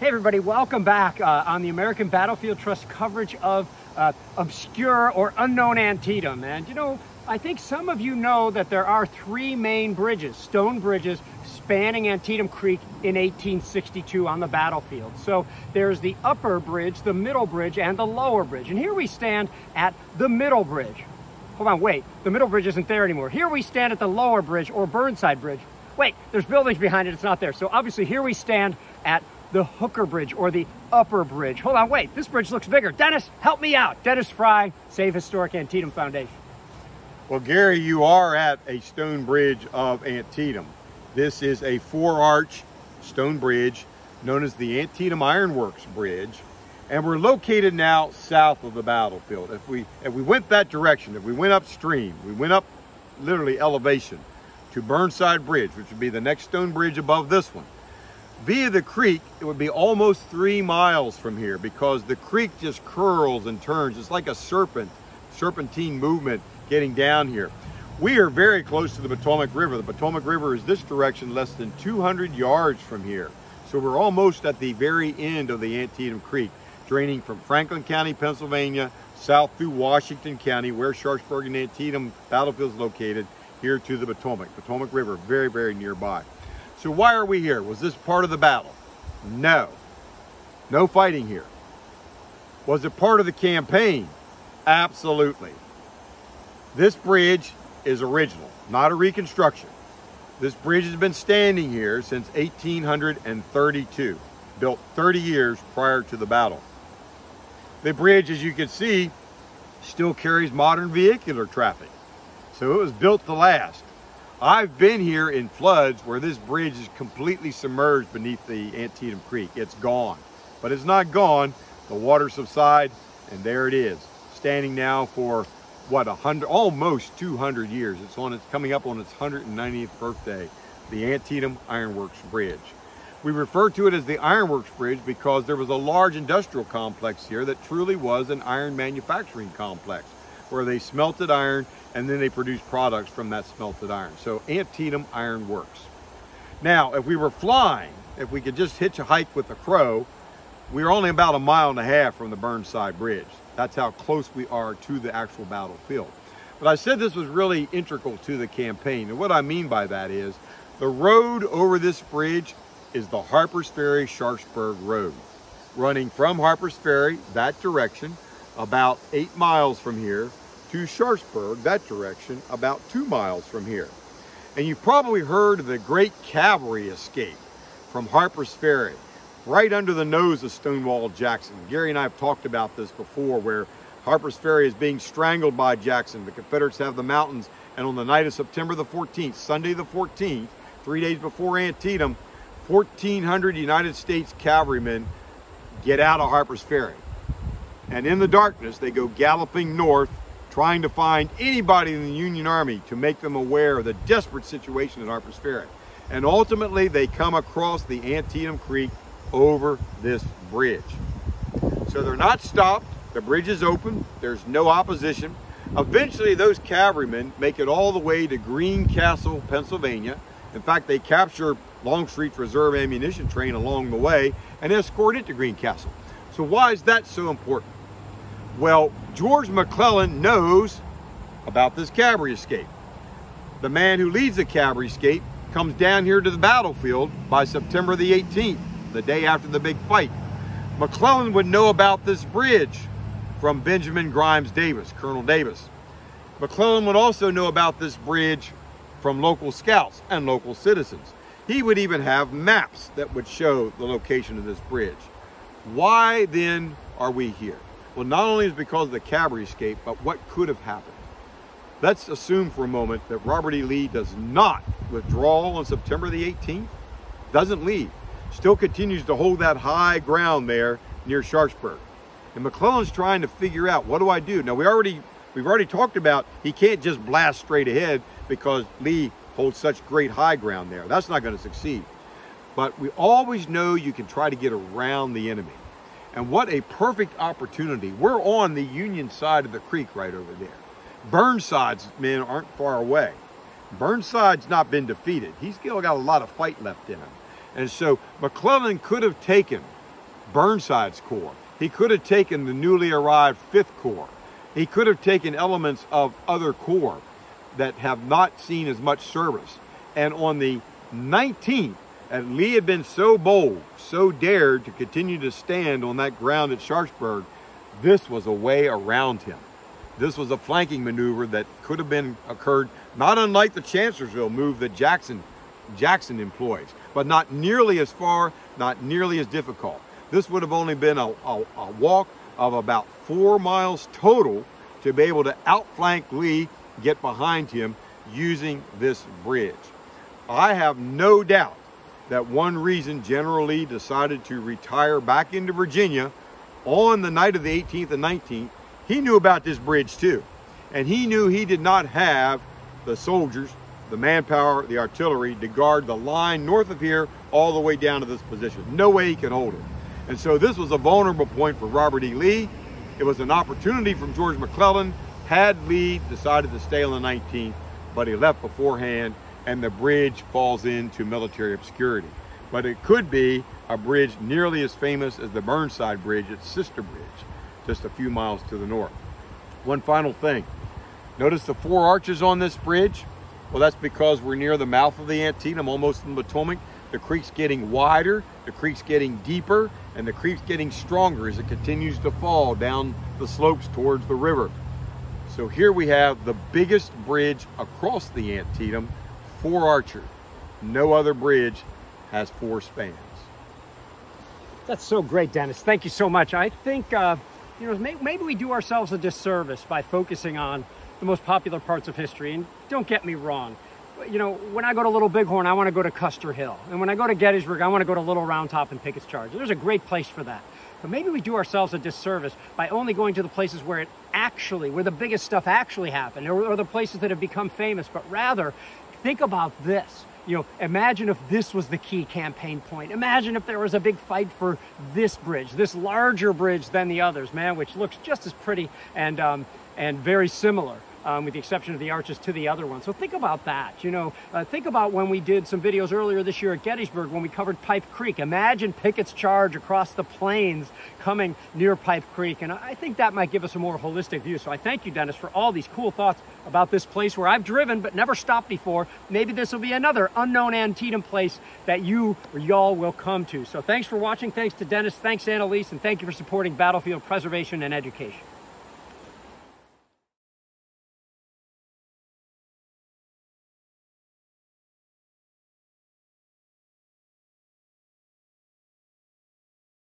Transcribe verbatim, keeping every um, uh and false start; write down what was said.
Hey everybody, welcome back uh, on the American Battlefield Trust coverage of uh, obscure or unknown Antietam. And you know, I think some of you know that there are three main bridges, stone bridges, spanning Antietam Creek in eighteen sixty-two on the battlefield. So there's the upper bridge, the middle bridge, and the lower bridge. And here we stand at the middle bridge. Hold on, wait, the middle bridge isn't there anymore. Here we stand at the lower bridge, or Burnside Bridge. Wait, there's buildings behind it, it's not there. So obviously here we stand at the Hooker Bridge, or the upper bridge. Hold on, wait, this bridge looks bigger. Dennis, help me out. Dennis Frye, Save Historic Antietam Foundation. Well, Gary, you are at a stone bridge of Antietam. This is a four-arch stone bridge known as the Antietam Ironworks Bridge, and we're located now south of the battlefield. If we, if we went that direction, if we went upstream, we went up literally elevation to Burnside Bridge, which would be the next stone bridge above this one. Via the creek, it would be almost three miles from here because the creek just curls and turns. It's like a serpent, serpentine movement getting down here. We are very close to the Potomac River. The Potomac River is this direction, less than two hundred yards from here. So we're almost at the very end of the Antietam Creek, draining from Franklin County, Pennsylvania, south through Washington County, where Sharpsburg and Antietam Battlefield is located, here to the Potomac. Potomac River, very, very nearby. So why are we here? Was this part of the battle? No. No fighting here. Was it part of the campaign? Absolutely. This bridge is original, not a reconstruction. This bridge has been standing here since eighteen thirty-two, built thirty years prior to the battle. The bridge, as you can see, still carries modern vehicular traffic. So it was built to last. I've been here in floods where this bridge is completely submerged beneath the Antietam Creek. It's gone, but it's not gone. The water subsides, and there it is, standing now for what, one hundred, almost two hundred years. It's on, it's coming up on its one hundred ninetieth birthday, the Antietam Ironworks Bridge. We refer to it as the Ironworks Bridge because there was a large industrial complex here that truly was an iron manufacturing complex, where they smelted iron and then they produced products from that smelted iron. So Antietam Iron Works. Now, if we were flying, if we could just hitch a hike with a crow, we were only about a mile and a half from the Burnside Bridge. That's how close we are to the actual battlefield. But I said this was really integral to the campaign. And what I mean by that is the road over this bridge is the Harpers Ferry Sharpsburg Road, running from Harpers Ferry that direction, about eight miles from here, to Sharpsburg, that direction, about two miles from here. And you've probably heard of the Great Cavalry Escape from Harpers Ferry, right under the nose of Stonewall Jackson. Gary and I have talked about this before, where Harpers Ferry is being strangled by Jackson. The Confederates have the mountains, and on the night of September the fourteenth, Sunday the fourteenth, three days before Antietam, fourteen hundred United States cavalrymen get out of Harpers Ferry. And in the darkness, they go galloping north, trying to find anybody in the Union Army to make them aware of the desperate situation at Harpers Ferry. And ultimately, they come across the Antietam Creek over this bridge. So they're not stopped. The bridge is open. There's no opposition. Eventually, those cavalrymen make it all the way to Green Castle, Pennsylvania. In fact, they capture Longstreet's reserve ammunition train along the way and escort it to Green Castle. So why is that so important? Well, George McClellan knows about this cavalry escape. The man who leads the cavalry escape comes down here to the battlefield by September the eighteenth, the day after the big fight. McClellan would know about this bridge from Benjamin Grimes Davis, Colonel Davis. McClellan would also know about this bridge from local scouts and local citizens. He would even have maps that would show the location of this bridge. Why then are we here? Well, not only is it because of the cavalry escape, but what could have happened. Let's assume for a moment that Robert E. Lee does not withdraw on September the eighteenth, doesn't leave, still continues to hold that high ground there near Sharpsburg. And McClellan's trying to figure out, what do I do? Now, we already, we've already talked about he can't just blast straight ahead because Lee holds such great high ground there. That's not going to succeed. But we always know you can try to get around the enemy. And what a perfect opportunity. We're on the Union side of the creek right over there. Burnside's men aren't far away. Burnside's not been defeated. He's still got a lot of fight left in him. And so McClellan could have taken Burnside's corps. He could have taken the newly arrived Fifth Corps. He could have taken elements of other corps that have not seen as much service. And on the nineteenth, and Lee had been so bold, so dared to continue to stand on that ground at Sharpsburg, this was a way around him. This was a flanking maneuver that could have been occurred, not unlike the Chancellorsville move that Jackson, Jackson employs, but not nearly as far, not nearly as difficult. This would have only been a, a, a walk of about four miles total to be able to outflank Lee, get behind him using this bridge. I have no doubt that one reason General Lee decided to retire back into Virginia on the night of the eighteenth and nineteenth, he knew about this bridge too. And he knew he did not have the soldiers, the manpower, the artillery to guard the line north of here all the way down to this position. No way he could hold it. And so this was a vulnerable point for Robert E. Lee. It was an opportunity from George McClellan had Lee decided to stay on the nineteenth, but he left beforehand, and the bridge falls into military obscurity. But it could be a bridge nearly as famous as the Burnside Bridge, its sister bridge, just a few miles to the north. One final thing. Notice the four arches on this bridge? Well, that's because we're near the mouth of the Antietam, almost in the Potomac. The creek's getting wider, the creek's getting deeper, and the creek's getting stronger as it continues to fall down the slopes towards the river. So here we have the biggest bridge across the Antietam, four archer. No other bridge has four spans. That's so great, Dennis. Thank you so much. I think, uh, you know, maybe, maybe we do ourselves a disservice by focusing on the most popular parts of history. And don't get me wrong. You know, when I go to Little Bighorn, I want to go to Custer Hill. And when I go to Gettysburg, I want to go to Little Round Top and Pickett's Charge. There's a great place for that. But maybe we do ourselves a disservice by only going to the places where it actually, where the biggest stuff actually happened, or, or the places that have become famous. But rather, think about this. You know, imagine if this was the key campaign point. Imagine if there was a big fight for this bridge, this larger bridge than the others, man, which looks just as pretty and, um, and very similar. Um, with the exception of the arches to the other one. So think about that, you know. Uh, think about when we did some videos earlier this year at Gettysburg when we covered Pipe Creek. Imagine Pickett's Charge across the plains coming near Pipe Creek. And I think that might give us a more holistic view. So I thank you, Dennis, for all these cool thoughts about this place where I've driven but never stopped before. Maybe this will be another unknown Antietam place that you or y'all will come to. So thanks for watching. Thanks to Dennis. Thanks, Annalise. And thank you for supporting Battlefield Preservation and Education.